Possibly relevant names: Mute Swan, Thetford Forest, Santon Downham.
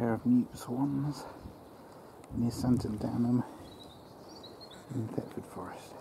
pair of mute swans near Santon Downham in Thetford Forest.